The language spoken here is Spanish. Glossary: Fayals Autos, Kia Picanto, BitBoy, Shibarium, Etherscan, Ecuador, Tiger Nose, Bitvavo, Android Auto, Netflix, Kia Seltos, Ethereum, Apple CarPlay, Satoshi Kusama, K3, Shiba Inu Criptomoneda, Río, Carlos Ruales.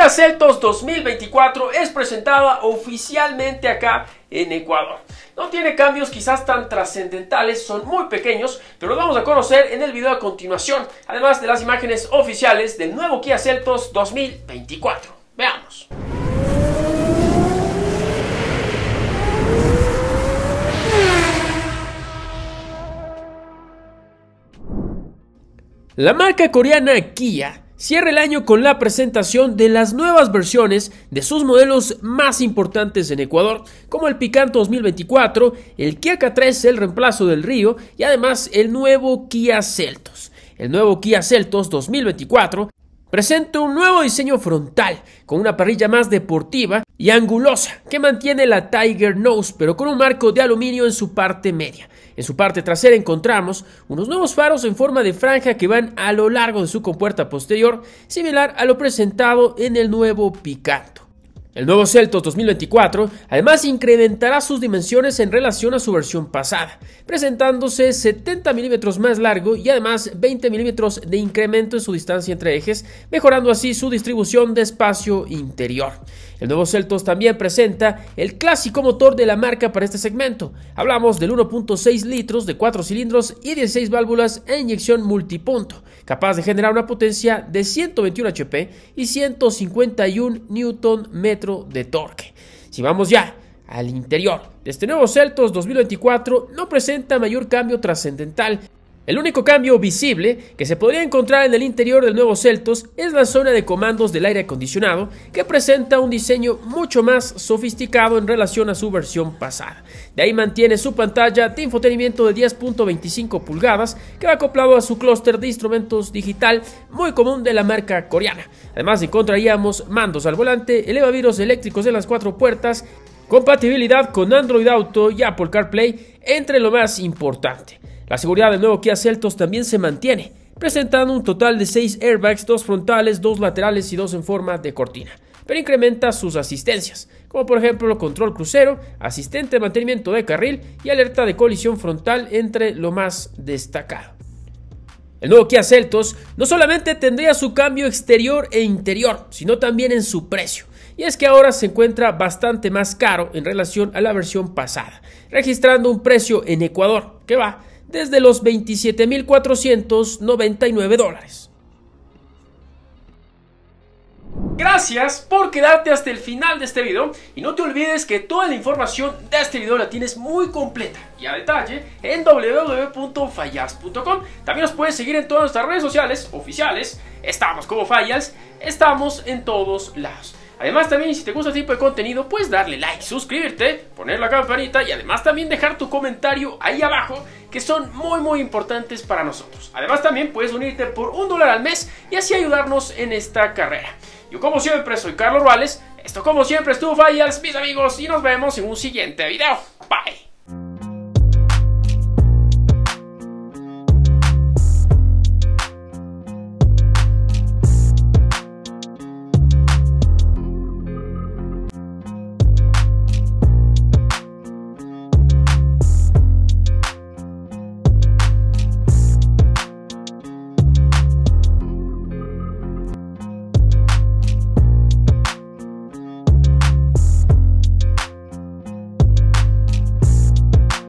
Kia Seltos 2024 es presentada oficialmente acá en Ecuador. No tiene cambios quizás tan trascendentales, son muy pequeños, pero los vamos a conocer en el video a continuación, además de las imágenes oficiales del nuevo Kia Seltos 2024. Veamos. La marca coreana Kia cierra el año con la presentación de las nuevas versiones de sus modelos más importantes en Ecuador, como el Picanto 2024, el Kia K3, el reemplazo del Río, y además el nuevo Kia Seltos. El nuevo Kia Seltos 2024 presenta un nuevo diseño frontal, con una parrilla más deportiva y angulosa, que mantiene la Tiger Nose, pero con un marco de aluminio en su parte media. En su parte trasera encontramos unos nuevos faros en forma de franja que van a lo largo de su compuerta posterior, similar a lo presentado en el nuevo Picanto. El nuevo Seltos 2024 además incrementará sus dimensiones en relación a su versión pasada, presentándose 70 milímetros más largo y además 20 milímetros de incremento en su distancia entre ejes, mejorando así su distribución de espacio interior. El nuevo Seltos también presenta el clásico motor de la marca para este segmento. Hablamos del 1.6 litros de 4 cilindros y 16 válvulas e inyección multipunto, capaz de generar una potencia de 121 HP y 151 Nm de torque. Si vamos ya al interior, este nuevo Seltos 2024 no presenta mayor cambio trascendental. El único cambio visible que se podría encontrar en el interior del nuevo Seltos es la zona de comandos del aire acondicionado, que presenta un diseño mucho más sofisticado en relación a su versión pasada. De ahí mantiene su pantalla de infotenimiento de 10.25 pulgadas, que va acoplado a su clúster de instrumentos digital muy común de la marca coreana. Además encontraríamos mandos al volante, elevavidrios eléctricos en las 4 puertas, compatibilidad con Android Auto y Apple CarPlay, entre lo más importante. La seguridad del nuevo Kia Seltos también se mantiene, presentando un total de 6 airbags, 2 frontales, 2 laterales y 2 en forma de cortina, pero incrementa sus asistencias, como por ejemplo control crucero, asistente de mantenimiento de carril y alerta de colisión frontal, entre lo más destacado. El nuevo Kia Seltos no solamente tendría su cambio exterior e interior, sino también en su precio. Y es que ahora se encuentra bastante más caro en relación a la versión pasada, registrando un precio en Ecuador que va desde los $27,499. Gracias por quedarte hasta el final de este video y no te olvides que toda la información de este video la tienes muy completa y a detalle en www.fayals.com. También nos puedes seguir en todas nuestras redes sociales oficiales, estamos como Fayals, estamos en todos lados. Además también, si te gusta este tipo de contenido, puedes darle like, suscribirte, poner la campanita y además también dejar tu comentario ahí abajo, que son muy importantes para nosotros. Además también puedes unirte por $1 al mes y así ayudarnos en esta carrera. Yo como siempre soy Carlos Ruales, esto como siempre estuvo Fayals, mis amigos, y nos vemos en un siguiente video. Bye.